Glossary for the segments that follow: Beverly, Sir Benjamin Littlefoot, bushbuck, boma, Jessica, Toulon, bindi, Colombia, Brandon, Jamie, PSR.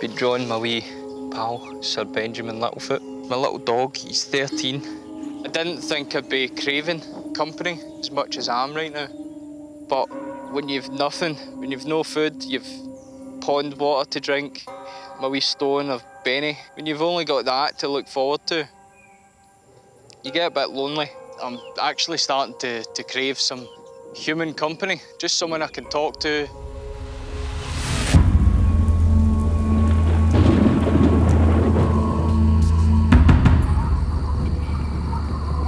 Been drawing my wee pal, Sir Benjamin Littlefoot. My little dog, he's 13. I didn't think I'd be craving company as much as I am right now. But when you've nothing, when you've no food, you've pond water to drink, my wee stone of Benny, when you've only got that to look forward to, you get a bit lonely. I'm actually starting to crave some human company, just someone I can talk to.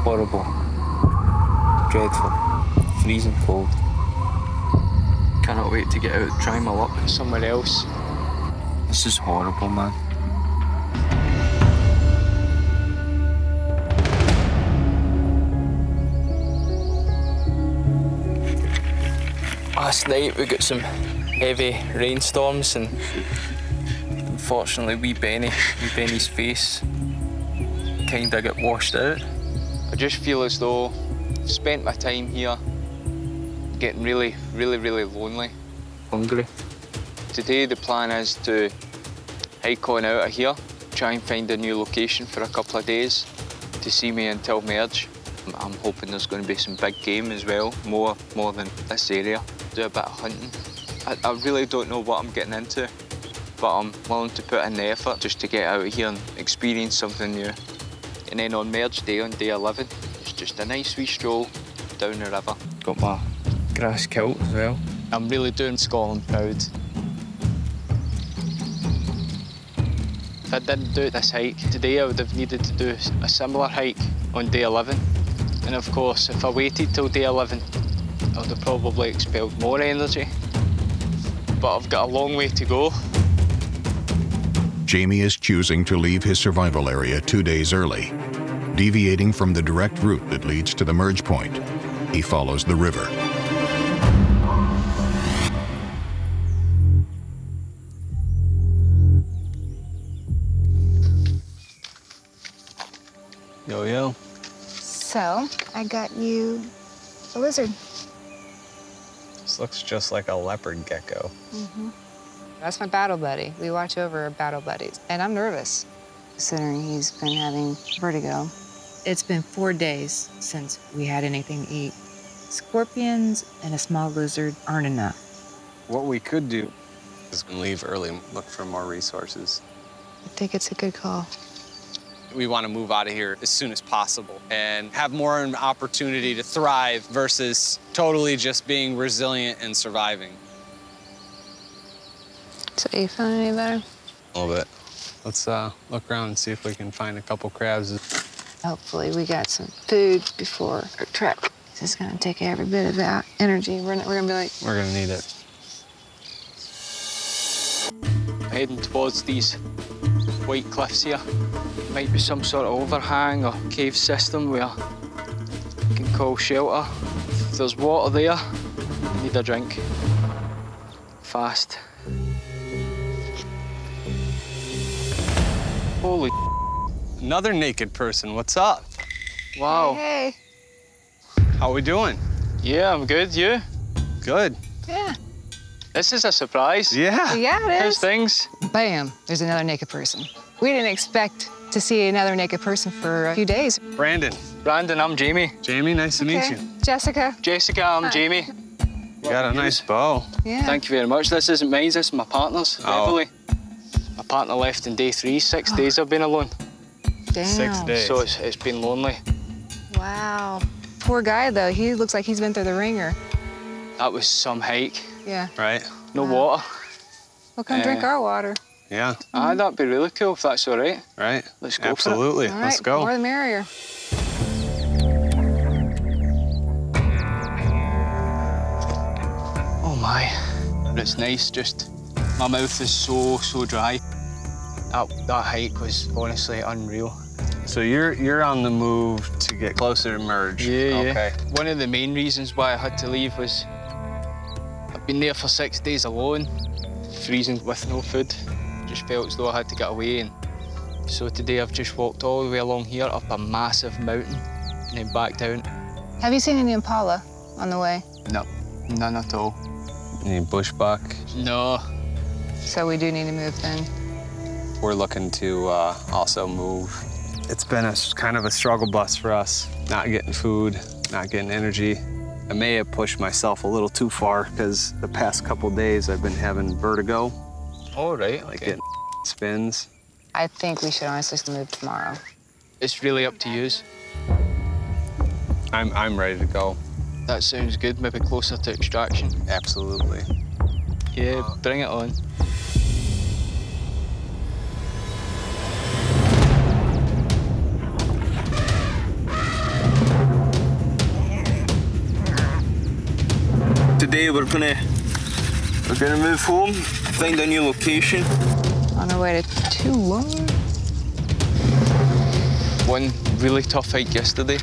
Horrible, dreadful, freezing cold. Cannot wait to get out and try my luck somewhere else. This is horrible, man. Last night we got some heavy rainstorms and unfortunately wee Benny's face kinda got washed out. I just feel as though I've spent my time here getting really lonely. Hungry. Today the plan is to hike on out of here, try and find a new location for a couple of days to see me until merge. I'm hoping there's going to be some big game as well, more than this area. Do a bit of hunting. I really don't know what I'm getting into, but I'm willing to put in the effort just to get out of here and experience something new. And then on merge day, on day 11, it's just a nice wee stroll down the river. Got my grass kilt as well. I'm really doing Scotland proud. If I didn't do this hike today, I would have needed to do a similar hike on day 11. And of course, if I waited till day 11, I would have probably expelled more energy. But I've got a long way to go. Jamie is choosing to leave his survival area 2 days early, deviating from the direct route that leads to the merge point. He follows the river. Yo, yo. So, I got you a lizard. This looks just like a leopard gecko. Mm-hmm. That's my battle buddy. We watch over our battle buddies. And I'm nervous, considering he's been having vertigo. It's been 4 days since we had anything to eat. Scorpions and a small lizard aren't enough. What we could do is leave early and look for more resources. I think it's a good call. We want to move out of here as soon as possible and have more of an opportunity to thrive versus totally just being resilient and surviving. So are you feeling any better? A little bit. Let's look around and see if we can find a couple crabs. Hopefully we got some food before our trip. This is going to take every bit of that energy. We're going to be like... We're going to need it. Heading towards these white cliffs here. Might be some sort of overhang or cave system where you can call shelter. If there's water there, I need a drink. Fast. Holy another naked person, what's up? Wow. Hey, hey. How we doing? Yeah, I'm good, you? Good. Yeah. This is a surprise. Yeah. Yeah, it is. How's things? Bam, there's another naked person. We didn't expect to see another naked person for a few days. Brandon. Brandon, I'm Jamie. Jamie, nice to meet you. Jessica. Jessica, I'm Jamie. You got a nice bow. Yeah. Thank you very much. This isn't mine, this is my partner's, Beverly. My partner left in day 3, 6 days I've been alone. Damn. 6 days. So it's been lonely. Wow. Poor guy though, he looks like he's been through the ringer. That was some hike. Yeah. Right? No water. Well, come drink our water. Yeah. Ah, that'd be really cool if that's all right. Right. Let's go. Absolutely. For it. All right, let's go. More the merrier. Oh my. It's nice. Just my mouth is so dry. That hike was honestly unreal. So you're on the move to get closer to merge. Yeah. Okay. Yeah. One of the main reasons why I had to leave was I've been there for 6 days alone, freezing with no food. Just felt as though I had to get away, and so today I've just walked all the way along here up a massive mountain and then back down. Have you seen any impala on the way? No, none at all. Any bushbuck? No. So we do need to move then. we're looking to also move. It's been a kind of a struggle bus for us, not getting food, not getting energy. I may have pushed myself a little too far because the past couple days I've been having vertigo. All right. Like getting spins. I think we should honestly move tomorrow. It's really up to yous. I'm ready to go. That sounds good, maybe closer to extraction. Absolutely. Yeah, bring it on. Today we're gonna move home, find a new location. On our way to Toulon. One really tough hike yesterday,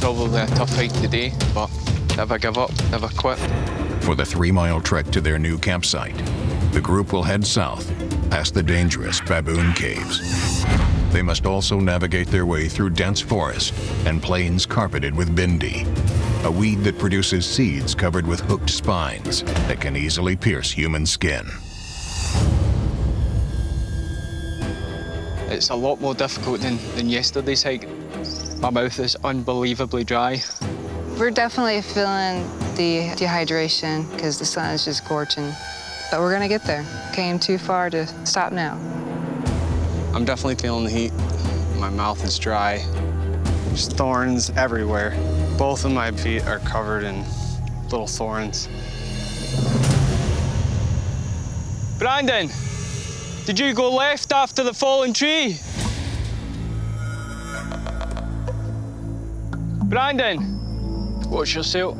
probably a tough hike today, but never give up, never quit. For the 3-mile trek to their new campsite, the group will head south, past the dangerous baboon caves. They must also navigate their way through dense forest and plains carpeted with bindi, a weed that produces seeds covered with hooked spines that can easily pierce human skin. It's a lot more difficult than yesterday's hike. My mouth is unbelievably dry. We're definitely feeling the dehydration because the sun is just scorching. But we're gonna get there. Came too far to stop now. I'm definitely feeling the heat. My mouth is dry. There's thorns everywhere. Both of my feet are covered in little thorns. Brandon, did you go left after the fallen tree? Brandon, watch yourself.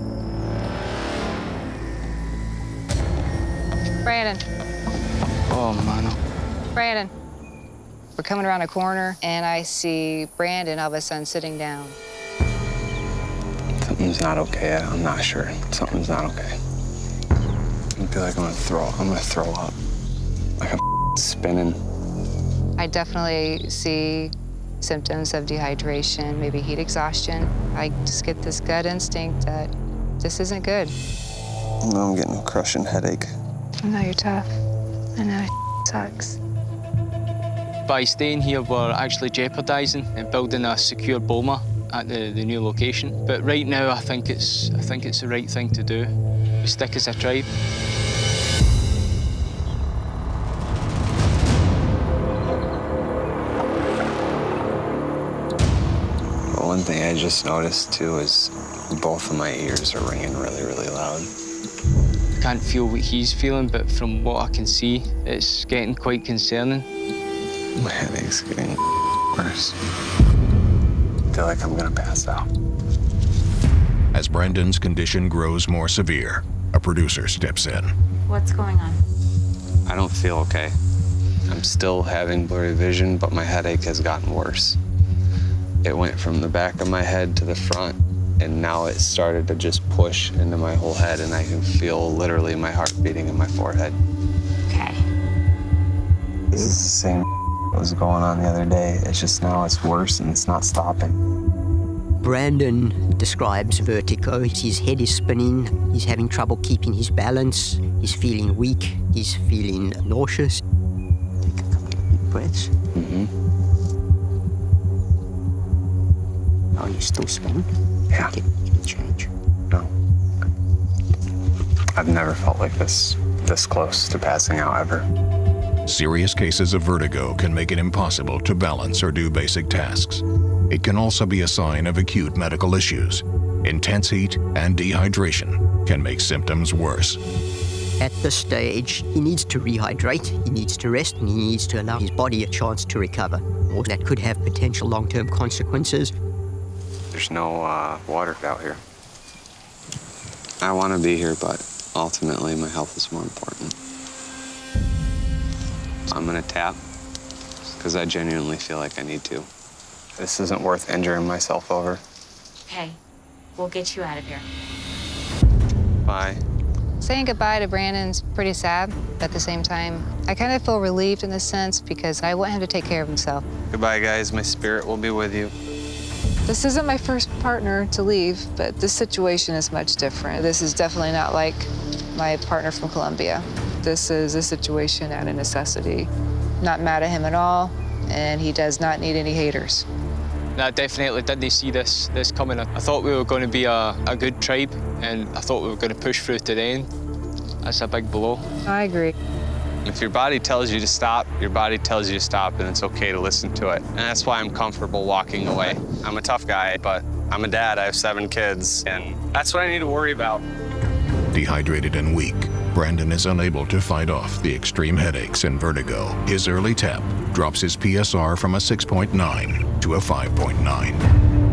Brandon. Oh, man. Brandon. We're coming around a corner, and I see Brandon all of a sudden sitting down. Something's not okay. I'm not sure. Something's not okay. I feel like I'm gonna throw up. Like I'm spinning. I definitely see symptoms of dehydration, maybe heat exhaustion. I just get this gut instinct that this isn't good. No, I'm getting a crushing headache. I know you're tough. I know it sucks. By staying here, we're actually jeopardising and building a secure boma at the new location. But right now, I think it's the right thing to do. We stick as a tribe. Well, one thing I just noticed too is both of my ears are ringing really, really loud. I can't feel what he's feeling, but from what I can see, it's getting quite concerning. My headache's getting worse. I feel like I'm gonna pass out. As Brandon's condition grows more severe, a producer steps in. What's going on? I don't feel okay. I'm still having blurry vision, but my headache has gotten worse. It went from the back of my head to the front, and now it started to just push into my whole head, and I can feel literally my heart beating in my forehead. Okay. This is the same what was going on the other day. It's just now it's worse and it's not stopping. Brandon describes vertigo. His head is spinning. He's having trouble keeping his balance. He's feeling weak. He's feeling nauseous. Take a couple of deep breaths. Mm-hmm. Are you still spinning? Yeah. Did it change? No. I've never felt like this close to passing out ever. Serious cases of vertigo can make it impossible to balance or do basic tasks. It can also be a sign of acute medical issues. Intense heat and dehydration can make symptoms worse. At this stage, he needs to rehydrate, he needs to rest, and he needs to allow his body a chance to recover. Or that could have potential long-term consequences. There's no water out here. I want to be here, but ultimately my health is more important. I'm gonna tap, because I genuinely feel like I need to. This isn't worth injuring myself over. Okay, we'll get you out of here. Bye. Saying goodbye to Brandon's pretty sad, but at the same time, I kind of feel relieved in a sense because I want him to take care of himself. Goodbye, guys. My spirit will be with you. This isn't my first partner to leave, but this situation is much different. This is definitely not like my partner from Colombia. this is a situation out of necessity. Not mad at him at all, and he does not need any haters. I definitely didn't see this coming. I thought we were going to be a good tribe, and I thought we were going to push through to the end. That's a big blow. I agree. If your body tells you to stop, your body tells you to stop, and it's okay to listen to it. And that's why I'm comfortable walking away. I'm a tough guy, but I'm a dad. I have 7 kids, and that's what I need to worry about. Dehydrated and weak, Brandon is unable to fight off the extreme headaches and vertigo. His early tap drops his PSR from a 6.9 to a 5.9.